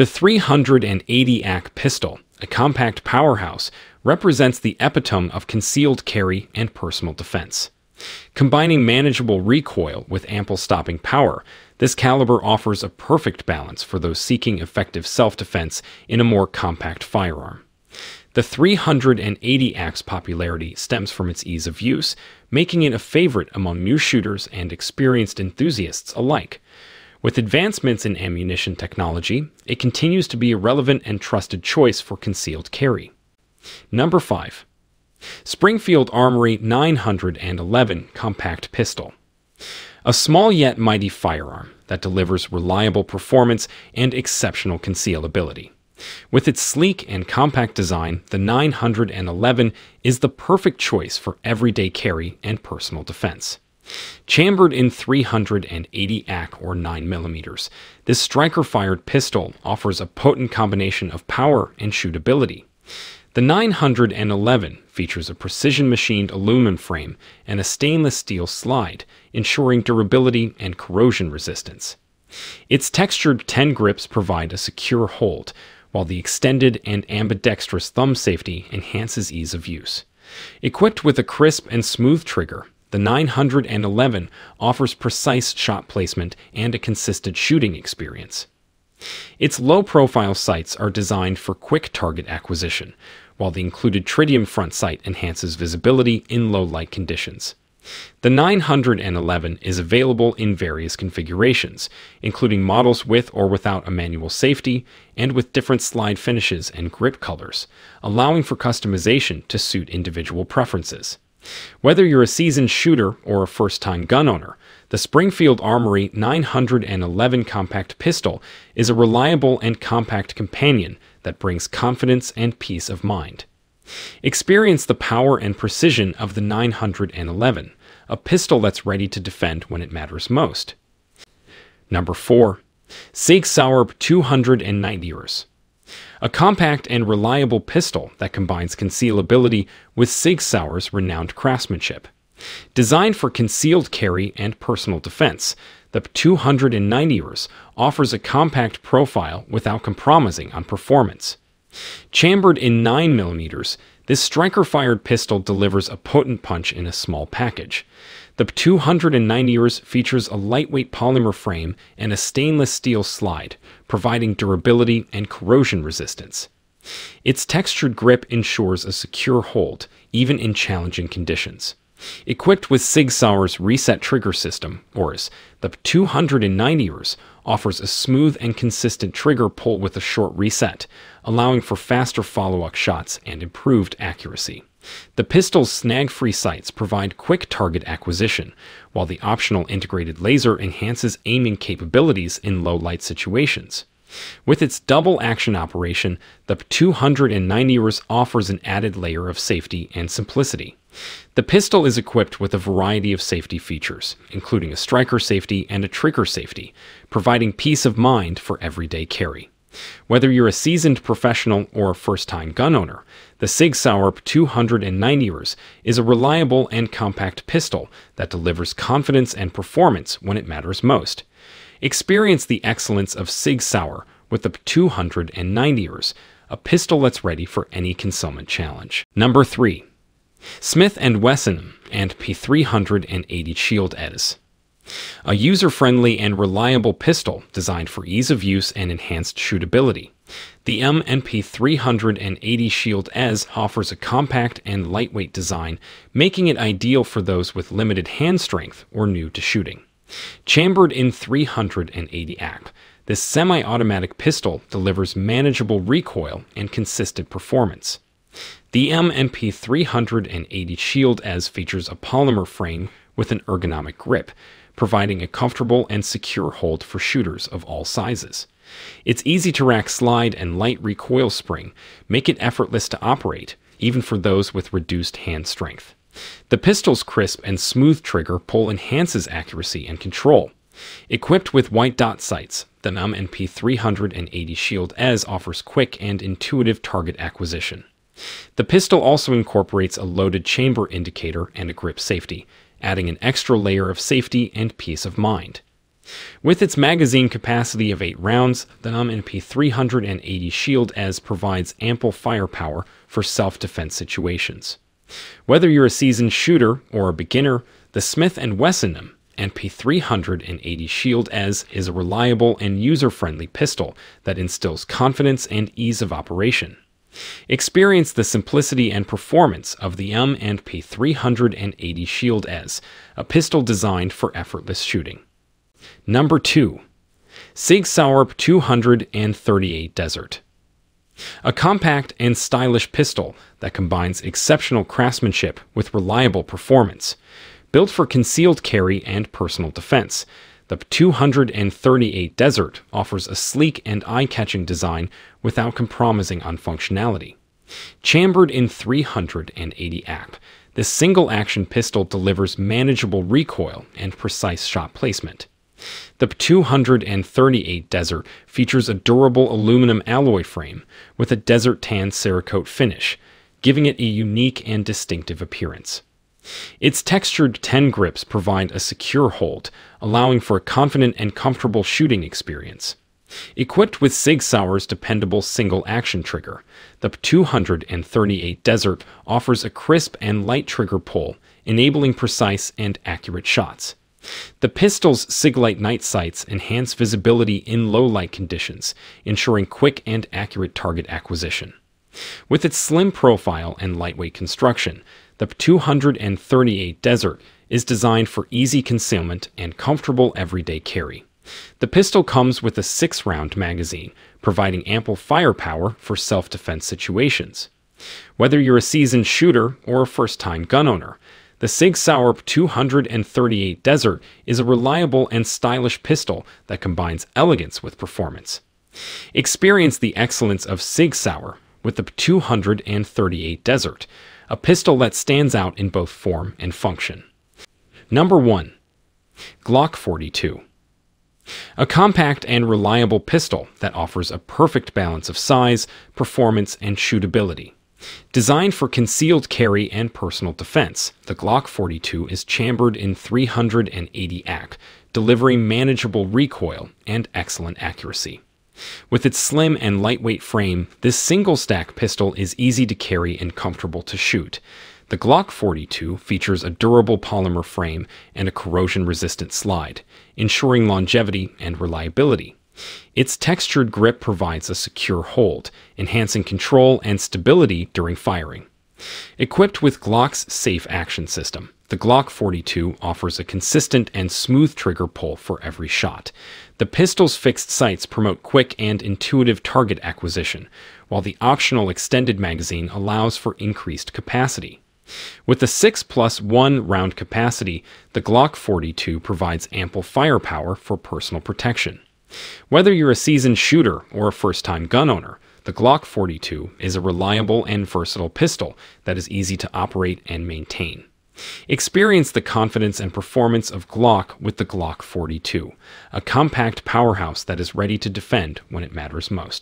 The 380-ACK pistol, a compact powerhouse, represents the epitome of concealed carry and personal defense. Combining manageable recoil with ample stopping power, this caliber offers a perfect balance for those seeking effective self-defense in a more compact firearm. The 380-ACK's popularity stems from its ease of use, making it a favorite among new shooters and experienced enthusiasts alike. With advancements in ammunition technology, it continues to be a relevant and trusted choice for concealed carry. Number 5. Springfield Armory 911 Compact Pistol. A small yet mighty firearm that delivers reliable performance and exceptional concealability. With its sleek and compact design, the 911 is the perfect choice for everyday carry and personal defense. Chambered in 380 ACK or 9mm, this striker-fired pistol offers a potent combination of power and shootability. The 911 features a precision-machined aluminum frame and a stainless steel slide, ensuring durability and corrosion resistance. Its textured 10 grips provide a secure hold, while the extended and ambidextrous thumb safety enhances ease of use. Equipped with a crisp and smooth trigger, the 911 offers precise shot placement and a consistent shooting experience. Its low-profile sights are designed for quick target acquisition, while the included tritium front sight enhances visibility in low-light conditions. The 911 is available in various configurations, including models with or without a manual safety and with different slide finishes and grip colors, allowing for customization to suit individual preferences. Whether you're a seasoned shooter or a first-time gun owner, the Springfield Armory 911 Compact Pistol is a reliable and compact companion that brings confidence and peace of mind. Experience the power and precision of the 911, a pistol that's ready to defend when it matters most. Number 4. Sig Sauer P290RS. A compact and reliable pistol that combines concealability with Sig Sauer's renowned craftsmanship. Designed for concealed carry and personal defense, the P290RS offers a compact profile without compromising on performance. Chambered in 9mm, this striker-fired pistol delivers a potent punch in a small package. The P290RS features a lightweight polymer frame and a stainless steel slide, providing durability and corrosion resistance. Its textured grip ensures a secure hold, even in challenging conditions. Equipped with Sig Sauer's Reset Trigger System, ORS, the P290RS offers a smooth and consistent trigger pull with a short reset, allowing for faster follow-up shots and improved accuracy. The pistol's snag-free sights provide quick target acquisition, while the optional integrated laser enhances aiming capabilities in low-light situations. With its double-action operation, the P290RS offers an added layer of safety and simplicity. The pistol is equipped with a variety of safety features, including a striker safety and a trigger safety, providing peace of mind for everyday carry. Whether you're a seasoned professional or a first-time gun owner, the Sig Sauer P290RS is a reliable and compact pistol that delivers confidence and performance when it matters most. Experience the excellence of Sig Sauer with the P290RS, a pistol that's ready for any concealment challenge. Number 3. Smith & Wesson M&P 380 Shield EZ. A user-friendly and reliable pistol designed for ease of use and enhanced shootability. The M&P 380 Shield EZ offers a compact and lightweight design, making it ideal for those with limited hand strength or new to shooting. Chambered in 380 ACK, this semi-automatic pistol delivers manageable recoil and consistent performance. The M&P 380 Shield EZ features a polymer frame with an ergonomic grip, providing a comfortable and secure hold for shooters of all sizes. Its easy-to-rack slide and light recoil spring make it effortless to operate, even for those with reduced hand strength. The pistol's crisp and smooth trigger pull enhances accuracy and control. Equipped with white dot sights, the M&P 380 Shield EZ offers quick and intuitive target acquisition. The pistol also incorporates a loaded chamber indicator and a grip safety, adding an extra layer of safety and peace of mind. With its magazine capacity of 8 rounds, the M&P 380 Shield EZ provides ample firepower for self-defense situations. Whether you're a seasoned shooter or a beginner, the Smith & Wesson M&P 380 Shield EZ is a reliable and user-friendly pistol that instills confidence and ease of operation. Experience the simplicity and performance of the M&P 380 Shield EZ, a pistol designed for effortless shooting. Number 2. Sig Sauer P238 Desert. A compact and stylish pistol that combines exceptional craftsmanship with reliable performance. Built for concealed carry and personal defense, the P238 Desert offers a sleek and eye-catching design without compromising on functionality. Chambered in 380 AP, this single-action pistol delivers manageable recoil and precise shot placement. The P238 Desert features a durable aluminum alloy frame with a desert tan Cerakote finish, giving it a unique and distinctive appearance. Its textured 10 grips provide a secure hold, allowing for a confident and comfortable shooting experience. Equipped with Sig Sauer's dependable single-action trigger, the P238 Desert offers a crisp and light trigger pull, enabling precise and accurate shots. The pistol's Siglite night sights enhance visibility in low-light conditions, ensuring quick and accurate target acquisition. With its slim profile and lightweight construction, the P238 Desert is designed for easy concealment and comfortable everyday carry. The pistol comes with a 6-round magazine, providing ample firepower for self-defense situations. Whether you're a seasoned shooter or a first-time gun owner, the Sig Sauer P238 Desert is a reliable and stylish pistol that combines elegance with performance. Experience the excellence of Sig Sauer with the P238 Desert, a pistol that stands out in both form and function. Number 1. Glock 42. A compact and reliable pistol that offers a perfect balance of size, performance, and shootability. Designed for concealed carry and personal defense, the Glock 42 is chambered in 380 ACK, delivering manageable recoil and excellent accuracy. With its slim and lightweight frame, this single-stack pistol is easy to carry and comfortable to shoot. The Glock 42 features a durable polymer frame and a corrosion-resistant slide, ensuring longevity and reliability. Its textured grip provides a secure hold, enhancing control and stability during firing. Equipped with Glock's Safe Action System, the Glock 42 offers a consistent and smooth trigger pull for every shot. The pistol's fixed sights promote quick and intuitive target acquisition, while the optional extended magazine allows for increased capacity. With a 6+1 round capacity, the Glock 42 provides ample firepower for personal protection. Whether you're a seasoned shooter or a first-time gun owner, the Glock 42 is a reliable and versatile pistol that is easy to operate and maintain. Experience the confidence and performance of Glock with the Glock 42, a compact powerhouse that is ready to defend when it matters most.